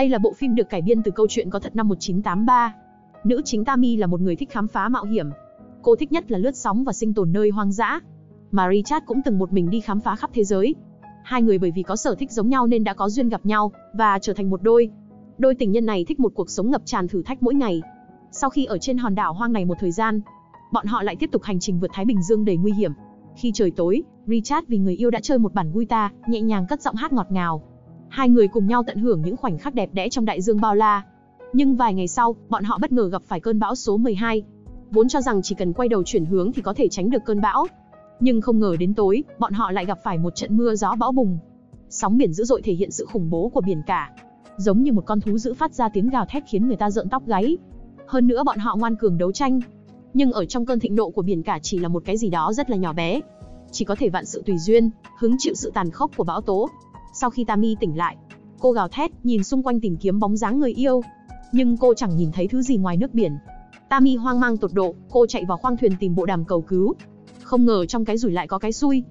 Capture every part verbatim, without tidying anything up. Đây là bộ phim được cải biên từ câu chuyện có thật năm một nghìn chín trăm tám mươi ba. Nữ chính Tami là một người thích khám phá mạo hiểm. Cô thích nhất là lướt sóng và sinh tồn nơi hoang dã. Mà Richard cũng từng một mình đi khám phá khắp thế giới. Hai người bởi vì có sở thích giống nhau nên đã có duyên gặp nhau và trở thành một đôi. Đôi tình nhân này thích một cuộc sống ngập tràn thử thách mỗi ngày. Sau khi ở trên hòn đảo hoang này một thời gian, bọn họ lại tiếp tục hành trình vượt Thái Bình Dương đầy nguy hiểm. Khi trời tối, Richard vì người yêu đã chơi một bản guitar, nhẹ nhàng cất giọng hát ngọt ngào. Hai người cùng nhau tận hưởng những khoảnh khắc đẹp đẽ trong đại dương bao la. Nhưng vài ngày sau, bọn họ bất ngờ gặp phải cơn bão số mười hai. Vốn cho rằng chỉ cần quay đầu chuyển hướng thì có thể tránh được cơn bão. Nhưng không ngờ đến tối, bọn họ lại gặp phải một trận mưa gió bão bùng. Sóng biển dữ dội thể hiện sự khủng bố của biển cả. Giống như một con thú dữ phát ra tiếng gào thét khiến người ta rợn tóc gáy. Hơn nữa bọn họ ngoan cường đấu tranh. Nhưng ở trong cơn thịnh nộ của biển cả chỉ là một cái gì đó rất là nhỏ bé. Chỉ có thể vạn sự tùy duyên, hứng chịu sự tàn khốc của bão tố. Sau khi Tami tỉnh lại, cô gào thét, nhìn xung quanh tìm kiếm bóng dáng người yêu. Nhưng cô chẳng nhìn thấy thứ gì ngoài nước biển. Tami hoang mang tột độ, cô chạy vào khoang thuyền tìm bộ đàm cầu cứu. Không ngờ trong cái rủi lại có cái xui.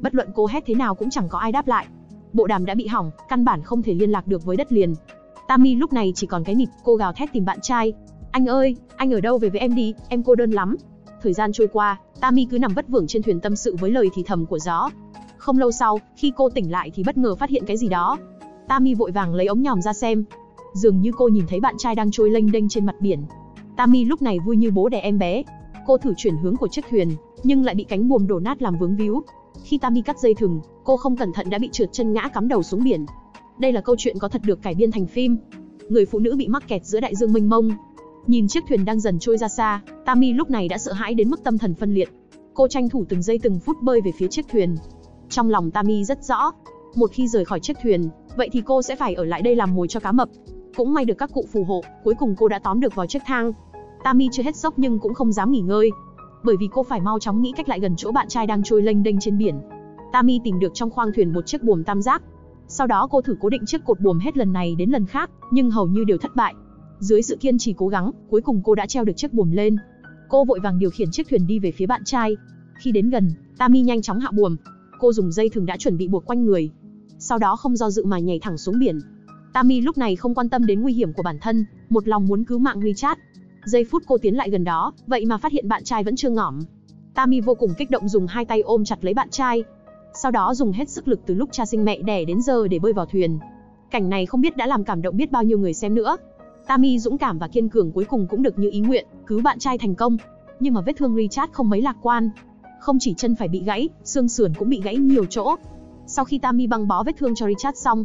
Bất luận cô hét thế nào cũng chẳng có ai đáp lại. Bộ đàm đã bị hỏng, căn bản không thể liên lạc được với đất liền. Tami lúc này chỉ còn cái nịt, cô gào thét tìm bạn trai. Anh ơi, anh ở đâu về với em đi, em cô đơn lắm. Thời gian trôi qua, Tami cứ nằm vất vưởng trên thuyền tâm sự với lời thì thầm của gió. Không lâu sau, khi cô tỉnh lại thì bất ngờ phát hiện cái gì đó. Tami vội vàng lấy ống nhòm ra xem. Dường như cô nhìn thấy bạn trai đang trôi lênh đênh trên mặt biển. Tami lúc này vui như bố đẻ em bé. Cô thử chuyển hướng của chiếc thuyền, nhưng lại bị cánh buồm đổ nát làm vướng víu. Khi Tami cắt dây thừng, cô không cẩn thận đã bị trượt chân ngã cắm đầu xuống biển. Đây là câu chuyện có thật được cải biên thành phim. Người phụ nữ bị mắc kẹt giữa đại dương mênh mông. Nhìn chiếc thuyền đang dần trôi ra xa, Tami lúc này đã sợ hãi đến mức tâm thần phân liệt. Cô tranh thủ từng giây từng phút bơi về phía chiếc thuyền. Trong lòng Tami rất rõ, một khi rời khỏi chiếc thuyền, vậy thì cô sẽ phải ở lại đây làm mồi cho cá mập. Cũng may được các cụ phù hộ, cuối cùng cô đã tóm được vào chiếc thang. Tami chưa hết sốc nhưng cũng không dám nghỉ ngơi, bởi vì cô phải mau chóng nghĩ cách lại gần chỗ bạn trai đang trôi lênh đênh trên biển. Tami tìm được trong khoang thuyền một chiếc buồm tam giác. Sau đó cô thử cố định chiếc cột buồm hết lần này đến lần khác, nhưng hầu như đều thất bại. Dưới sự kiên trì cố gắng, cuối cùng cô đã treo được chiếc buồm lên. Cô vội vàng điều khiển chiếc thuyền đi về phía bạn trai. Khi đến gần, Tami nhanh chóng hạ buồm. Cô dùng dây thừng đã chuẩn bị buộc quanh người, sau đó không do dự mà nhảy thẳng xuống biển. Tami lúc này không quan tâm đến nguy hiểm của bản thân, một lòng muốn cứu mạng Richard. Giây phút cô tiến lại gần đó, vậy mà phát hiện bạn trai vẫn chưa ngỏm. Tami vô cùng kích động dùng hai tay ôm chặt lấy bạn trai, sau đó dùng hết sức lực từ lúc cha sinh mẹ đẻ đến giờ để bơi vào thuyền. Cảnh này không biết đã làm cảm động biết bao nhiêu người xem nữa. Tami dũng cảm và kiên cường cuối cùng cũng được như ý nguyện, cứu bạn trai thành công. Nhưng mà vết thương Richard không mấy lạc quan. Không chỉ chân phải bị gãy, xương sườn cũng bị gãy nhiều chỗ. Sau khi Tami băng bó vết thương cho Richard xong,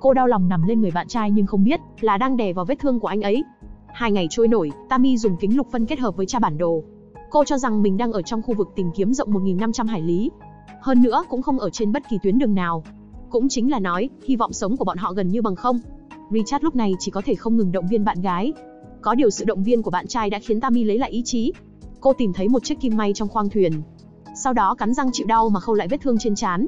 cô đau lòng nằm lên người bạn trai nhưng không biết là đang đè vào vết thương của anh ấy. Hai ngày trôi nổi, Tami dùng kính lục phân kết hợp với tra bản đồ. Cô cho rằng mình đang ở trong khu vực tìm kiếm rộng một nghìn năm trăm hải lý. Hơn nữa cũng không ở trên bất kỳ tuyến đường nào. Cũng chính là nói, hy vọng sống của bọn họ gần như bằng không. Richard lúc này chỉ có thể không ngừng động viên bạn gái. Có điều sự động viên của bạn trai đã khiến Tami lấy lại ý chí. Cô tìm thấy một chiếc kim may trong khoang thuyền. Sau đó cắn răng chịu đau mà khâu lại vết thương trên trán.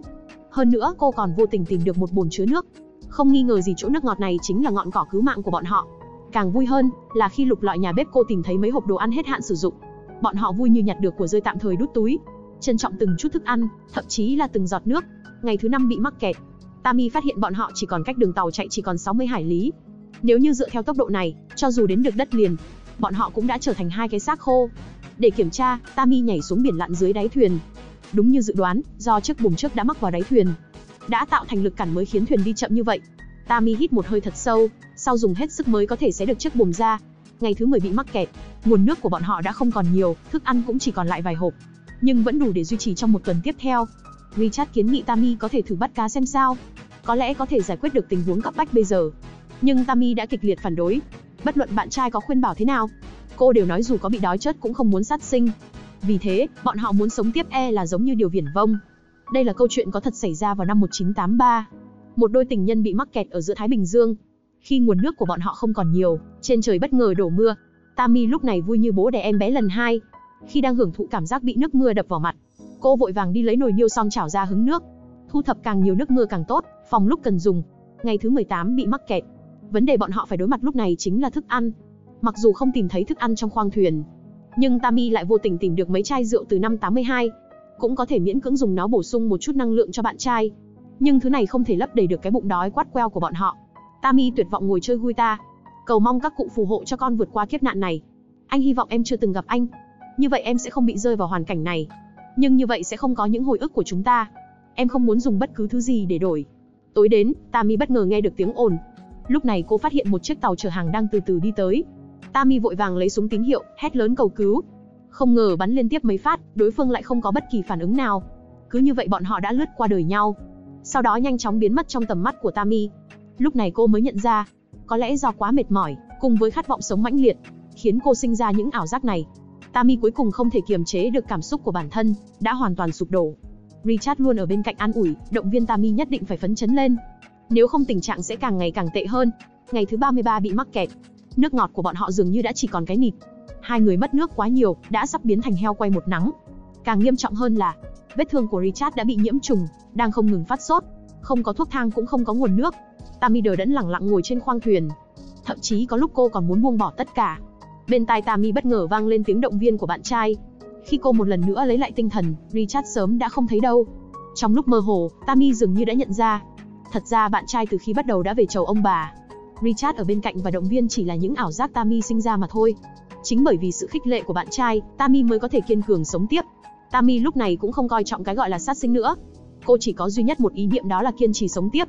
Hơn nữa cô còn vô tình tìm được một bồn chứa nước. Không nghi ngờ gì chỗ nước ngọt này chính là ngọn cỏ cứu mạng của bọn họ. Càng vui hơn là khi lục lọi nhà bếp cô tìm thấy mấy hộp đồ ăn hết hạn sử dụng. Bọn họ vui như nhặt được của rơi tạm thời đút túi. Trân trọng từng chút thức ăn, thậm chí là từng giọt nước. Ngày thứ năm bị mắc kẹt, Tami phát hiện bọn họ chỉ còn cách đường tàu chạy chỉ còn sáu mươi hải lý. Nếu như dựa theo tốc độ này, cho dù đến được đất liền, bọn họ cũng đã trở thành hai cái xác khô. Để kiểm tra, Tami nhảy xuống biển lặn dưới đáy thuyền. Đúng như dự đoán, do chiếc buồm trước đã mắc vào đáy thuyền, đã tạo thành lực cản mới khiến thuyền đi chậm như vậy. Tami hít một hơi thật sâu, sau dùng hết sức mới có thể xé được chiếc buồm ra. Ngày thứ mười bị mắc kẹt, nguồn nước của bọn họ đã không còn nhiều, thức ăn cũng chỉ còn lại vài hộp, nhưng vẫn đủ để duy trì trong một tuần tiếp theo. Richard kiến nghị Tami có thể thử bắt cá xem sao, có lẽ có thể giải quyết được tình huống cấp bách bây giờ. Nhưng Tami đã kịch liệt phản đối, bất luận bạn trai có khuyên bảo thế nào, cô đều nói dù có bị đói chết cũng không muốn sát sinh. Vì thế, bọn họ muốn sống tiếp e là giống như điều viển vông. Đây là câu chuyện có thật xảy ra vào năm một nghìn chín trăm tám mươi ba. Một đôi tình nhân bị mắc kẹt ở giữa Thái Bình Dương. Khi nguồn nước của bọn họ không còn nhiều, trên trời bất ngờ đổ mưa. Tami lúc này vui như bố đẻ em bé lần hai. Khi đang hưởng thụ cảm giác bị nước mưa đập vào mặt, cô vội vàng đi lấy nồi niêu son chảo ra hứng nước. Thu thập càng nhiều nước mưa càng tốt, phòng lúc cần dùng. Ngày thứ mười tám bị mắc kẹt. Vấn đề bọn họ phải đối mặt lúc này chính là thức ăn. Mặc dù không tìm thấy thức ăn trong khoang thuyền, nhưng Tami lại vô tình tìm được mấy chai rượu từ năm tám mươi hai. Cũng có thể miễn cưỡng dùng nó bổ sung một chút năng lượng cho bạn trai. Nhưng thứ này không thể lấp đầy được cái bụng đói quát queo của bọn họ. Tami tuyệt vọng ngồi chơi guitar. Cầu mong các cụ phù hộ cho con vượt qua kiếp nạn này. Anh hy vọng em chưa từng gặp anh. Như vậy em sẽ không bị rơi vào hoàn cảnh này. Nhưng như vậy sẽ không có những hồi ức của chúng ta. Em không muốn dùng bất cứ thứ gì để đổi. Tối đến, Tami bất ngờ nghe được tiếng ồn. Lúc này cô phát hiện một chiếc tàu chở hàng đang từ từ đi tới. Tami vội vàng lấy súng tín hiệu, hét lớn cầu cứu. Không ngờ bắn liên tiếp mấy phát, đối phương lại không có bất kỳ phản ứng nào. Cứ như vậy bọn họ đã lướt qua đời nhau. Sau đó nhanh chóng biến mất trong tầm mắt của Tami. Lúc này cô mới nhận ra, có lẽ do quá mệt mỏi, cùng với khát vọng sống mãnh liệt, khiến cô sinh ra những ảo giác này. Tami cuối cùng không thể kiềm chế được cảm xúc của bản thân, đã hoàn toàn sụp đổ. Richard luôn ở bên cạnh an ủi, động viên Tami nhất định phải phấn chấn lên. Nếu không tình trạng sẽ càng ngày càng tệ hơn. Ngày thứ ba mươi ba bị mắc kẹt. Nước ngọt của bọn họ dường như đã chỉ còn cái nịt. Hai người mất nước quá nhiều, đã sắp biến thành heo quay một nắng. Càng nghiêm trọng hơn là, vết thương của Richard đã bị nhiễm trùng, đang không ngừng phát sốt. Không có thuốc thang cũng không có nguồn nước. Tami đờ đẫn lẳng lặng ngồi trên khoang thuyền. Thậm chí có lúc cô còn muốn buông bỏ tất cả. Bên tai Tami bất ngờ vang lên tiếng động viên của bạn trai. Khi cô một lần nữa lấy lại tinh thần, Richard sớm đã không thấy đâu. Trong lúc mơ hồ, Tami dường như đã nhận ra. Thật ra bạn trai từ khi bắt đầu đã về chầu ông bà. Richard ở bên cạnh và động viên chỉ là những ảo giác Tami sinh ra mà thôi. Chính bởi vì sự khích lệ của bạn trai, Tami mới có thể kiên cường sống tiếp. Tami lúc này cũng không coi trọng cái gọi là sát sinh nữa. Cô chỉ có duy nhất một ý niệm, đó là kiên trì sống tiếp.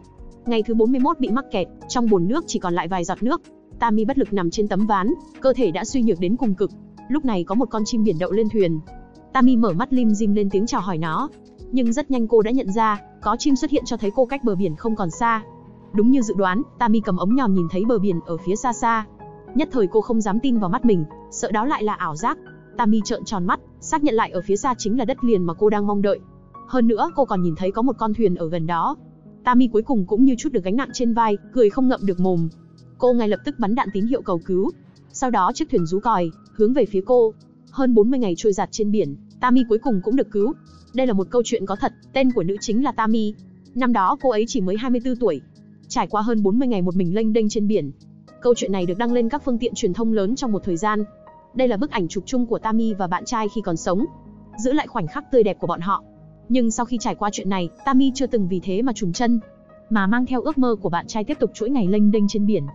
Ngày thứ bốn mươi mốt bị mắc kẹt, trong bồn nước chỉ còn lại vài giọt nước. Tami bất lực nằm trên tấm ván, cơ thể đã suy nhược đến cùng cực. Lúc này có một con chim biển đậu lên thuyền. Tami mở mắt lim dim lên tiếng chào hỏi nó. Nhưng rất nhanh cô đã nhận ra, có chim xuất hiện cho thấy cô cách bờ biển không còn xa. Đúng như dự đoán, Tami cầm ống nhòm nhìn thấy bờ biển ở phía xa xa. Nhất thời cô không dám tin vào mắt mình, sợ đó lại là ảo giác. Tami trợn tròn mắt, xác nhận lại ở phía xa chính là đất liền mà cô đang mong đợi. Hơn nữa cô còn nhìn thấy có một con thuyền ở gần đó. Tami cuối cùng cũng như trút được gánh nặng trên vai, cười không ngậm được mồm. Cô ngay lập tức bắn đạn tín hiệu cầu cứu. Sau đó chiếc thuyền rú còi, hướng về phía cô. Hơn bốn mươi ngày trôi dạt trên biển, Tami cuối cùng cũng được cứu. Đây là một câu chuyện có thật, tên của nữ chính là Tami. Năm đó cô ấy chỉ mới hai mươi tư tuổi. Trải qua hơn bốn mươi ngày một mình lênh đênh trên biển. Câu chuyện này được đăng lên các phương tiện truyền thông lớn trong một thời gian. Đây là bức ảnh chụp chung của Tami và bạn trai khi còn sống, giữ lại khoảnh khắc tươi đẹp của bọn họ. Nhưng sau khi trải qua chuyện này, Tami chưa từng vì thế mà chùn chân, mà mang theo ước mơ của bạn trai tiếp tục chuỗi ngày lênh đênh trên biển.